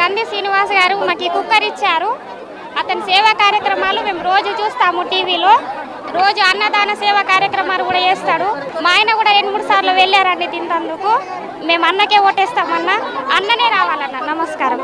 కంది శ్రీనివాస్ గారు మాకు కుక్కర్ ఇచ్చారు. అతని సేవా కార్యక్రమాలు మేము రోజు చూస్తాము టీవీలో. రోజు అన్నదాన సేవా కార్యక్రమాలు కూడా చేస్తాడు. మా ఆయన కూడా 2-3 సార్లు వెళ్ళారండి తింటందుకు. మేము అన్నకే ఓటేస్తామన్నా, అన్ననే రావాలన్న. నమస్కారం.